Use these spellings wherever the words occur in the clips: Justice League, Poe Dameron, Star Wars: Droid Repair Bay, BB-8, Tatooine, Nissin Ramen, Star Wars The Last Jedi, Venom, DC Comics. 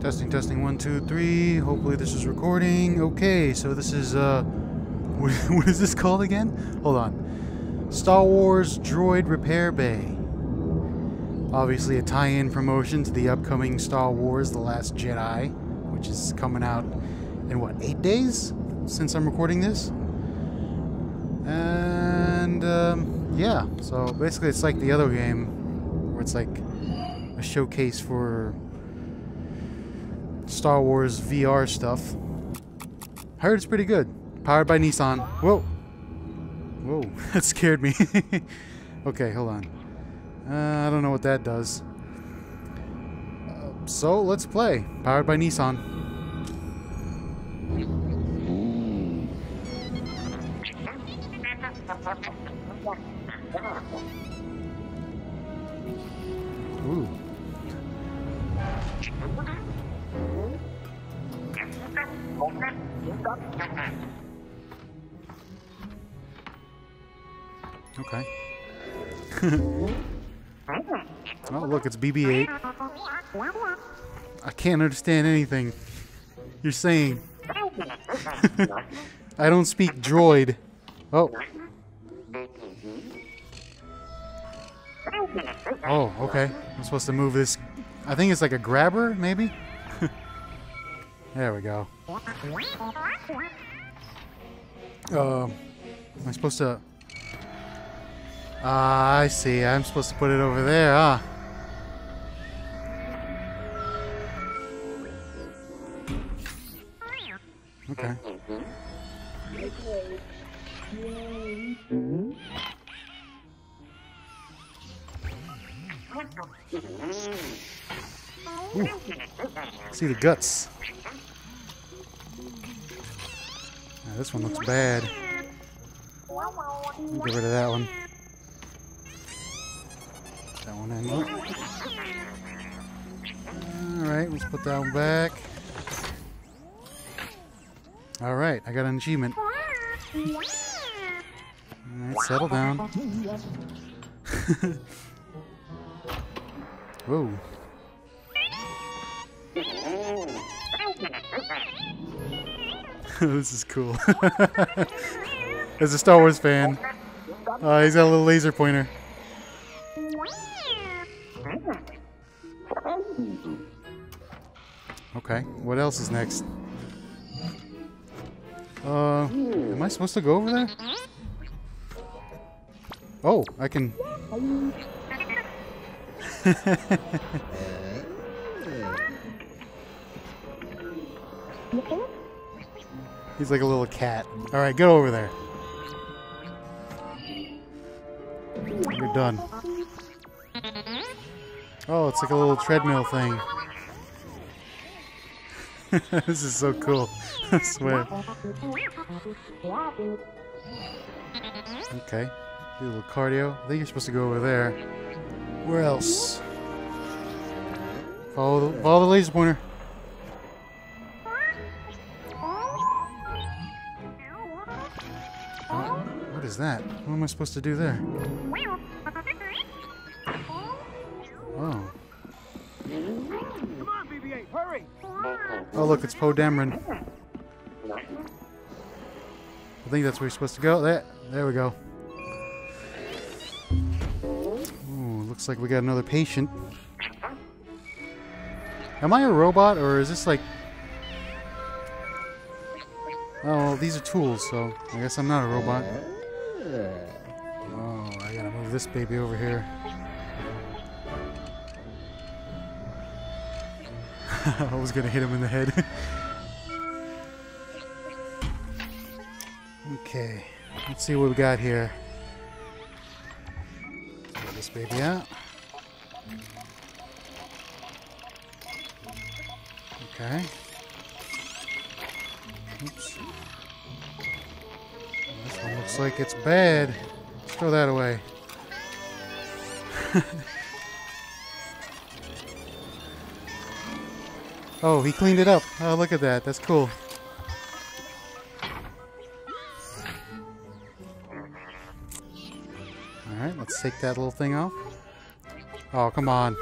Testing, testing, 1, 2, 3. Hopefully this is recording. Okay, so this is, what is this called again? Hold on. Star Wars Droid Repair Bay. Obviously a tie-in promotion to the upcoming Star Wars The Last Jedi, which is coming out in, what, 8 days since I'm recording this? And, yeah. So basically it's like the other game, where it's like a showcase for Star Wars VR stuff. I heard it's pretty good. Powered by Nissin. Whoa. Whoa. That scared me. Okay, hold on. I don't know what that does. So, let's play. Powered by Nissin. Ooh. Okay. Oh, look, it's BB-8. I can't understand anything you're saying. I don't speak droid. Oh. Oh, okay. I'm supposed to move this. I think it's like a grabber, maybe? There we go. Am I supposed to... Ah, I see. I'm supposed to put it over there, huh? Okay. Ooh. See the guts. Now, this one looks bad. Get rid of that one. That one in. Alright, let's put that one back. Alright, I got an achievement. Alright, settle down. Whoa. This is cool. As a Star Wars fan, he's got a little laser pointer. Okay, what else is next? Am I supposed to go over there? Oh, I can... He's like a little cat. Alright, go over there. You're done. Oh, it's like a little treadmill thing. This is so cool. I swear. Okay. Do a little cardio. I think you're supposed to go over there. Where else? Follow the laser pointer. What is that? What am I supposed to do there? Oh. Come on, BB-8, hurry! Oh, look, it's Poe Dameron. I think that's where you're supposed to go. There we go. Ooh, looks like we got another patient. Am I a robot, or is this like... Oh, these are tools, so I guess I'm not a robot. Oh, I gotta move this baby over here. I was gonna hit him in the head. Okay, let's see what we got here. Get this baby out. Okay. Oops. This one looks like it's bad. Let's throw that away. Oh, he cleaned it up. Oh, look at that. That's cool. Alright, let's take that little thing off. Oh, come on.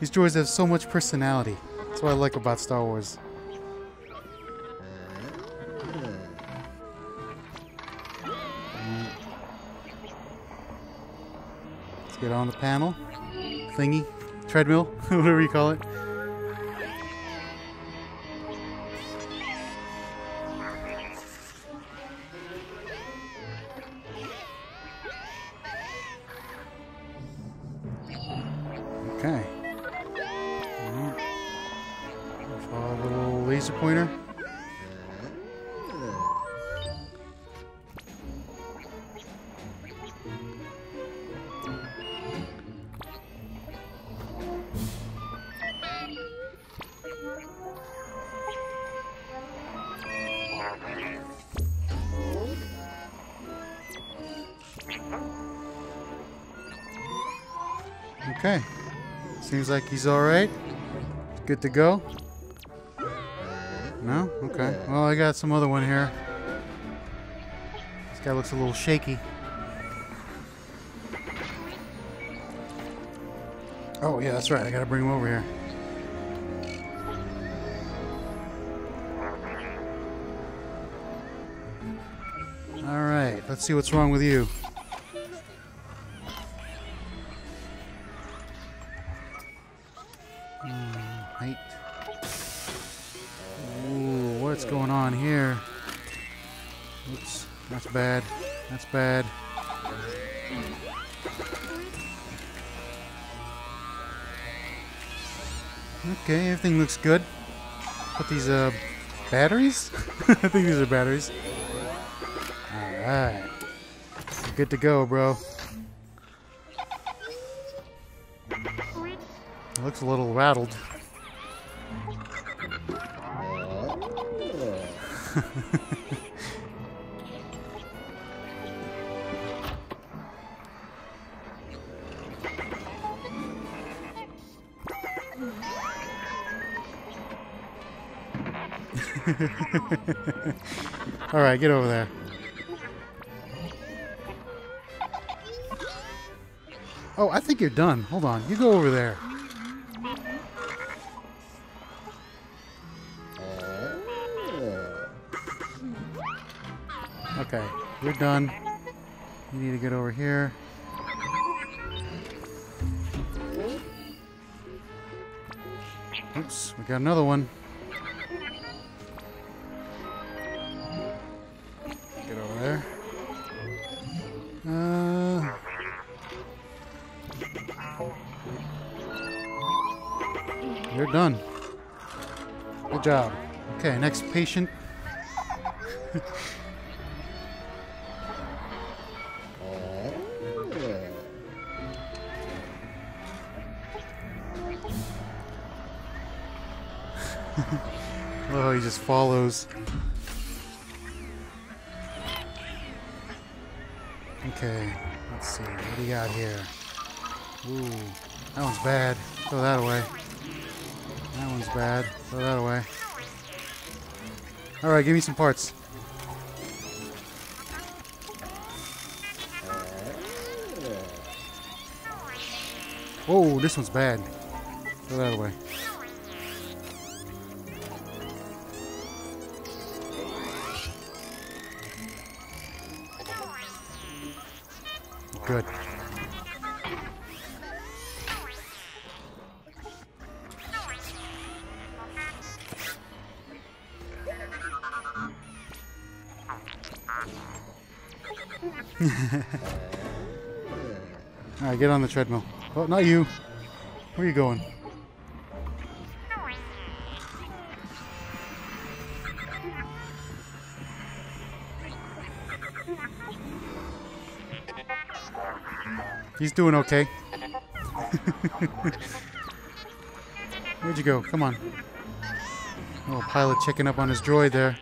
These droids have so much personality. That's what I like about Star Wars. Let's get on the panel. Thingy. Treadmill. Whatever you call it. Okay. Follow the little laser pointer. Okay. Seems like he's alright. Good to go. No? Okay. Well, I got some other one here. This guy looks a little shaky. Oh, yeah, that's right. I gotta bring him over here. Alright, let's see what's wrong with you. Height. Ooh, what's going on here? Oops, that's bad. That's bad. Okay, everything looks good. Put these batteries? I think these are batteries. Alright. Good to go, bro. It looks a little rattled. All right, get over there. Oh, I think you're done. Hold on. You go over there. Okay, you're done. You need to get over here. Oops, we got another one. Get over there. You're done. Good job. Okay, next patient. I love how he just follows. Okay, let's see. What do we got here? Ooh, that one's bad. Throw that away. That one's bad. Throw that away. Alright, give me some parts. Whoa, this one's bad. Throw that away. Good. Alright, get on the treadmill. Oh, not you. Where are you going? He's doing okay. Where'd you go? Come on. Little pilot checking up on his droid there.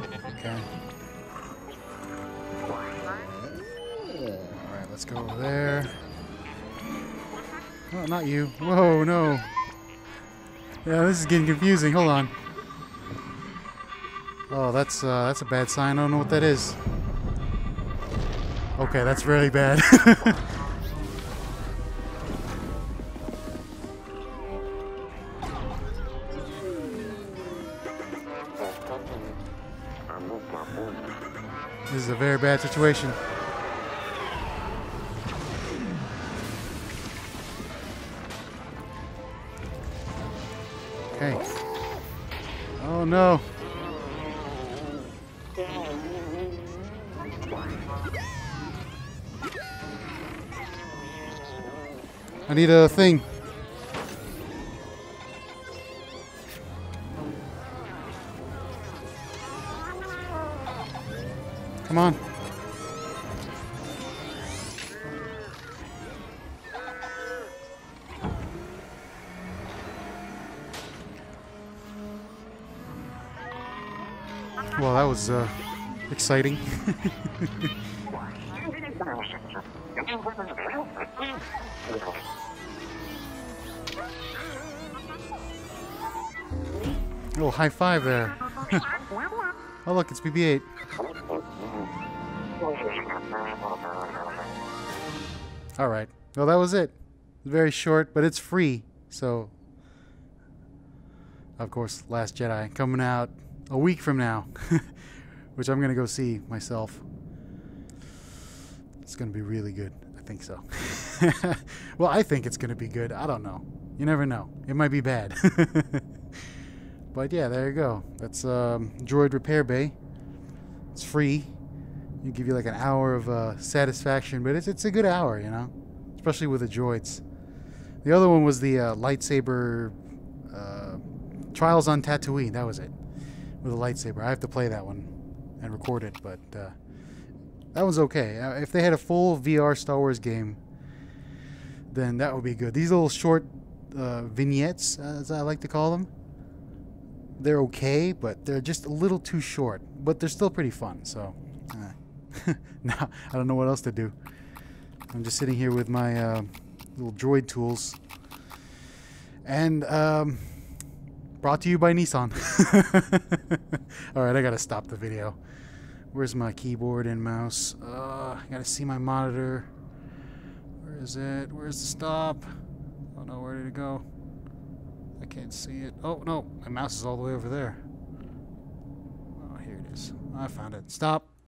Okay. Alright, let's go over there. Oh, not you. Whoa, no. Yeah, this is getting confusing. Hold on. Oh, that's a bad sign. I don't know what that is. Okay, that's really bad. This is a very bad situation. Okay. Oh no. I need a thing. Come on. Well, that was exciting. Oh, high five there. Oh, look, it's BB-8. All right. Well, that was it. Very short, but it's free. So, of course, Last Jedi coming out a week from now, which I'm going to go see myself. It's going to be really good. I think so. Well, I think it's going to be good. I don't know. You never know. It might be bad. But yeah, there you go. That's Droid Repair Bay. It's free. You give you like an hour of satisfaction, but it's a good hour, you know, especially with the droids. The other one was the lightsaber Trials on Tatooine. That was it, with a lightsaber. I have to play that one and record it, but that one's okay. If they had a full VR Star Wars game, then that would be good. These little short vignettes, as I like to call them, they're okay, but they're just a little too short. But they're still pretty fun, so... Now, I don't know what else to do. I'm just sitting here with my little droid tools. And brought to you by Nissin. Alright, I gotta stop the video. Where's my keyboard and mouse? I gotta see my monitor. Where is it? Where's the stop? I don't know where to go. I can't see it. Oh, no. My mouse is all the way over there. Oh, here it is. I found it. Stop.